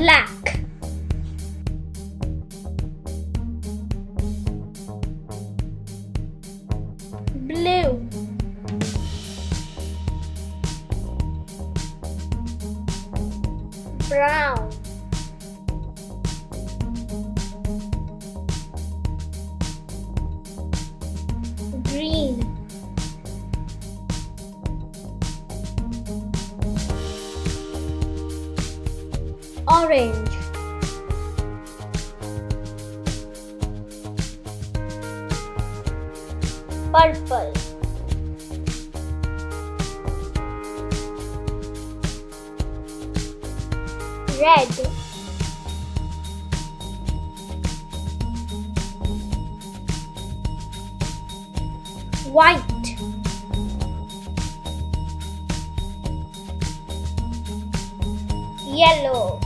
black. Blue. Brown. Green. Orange. Purple. Red. White. Yellow.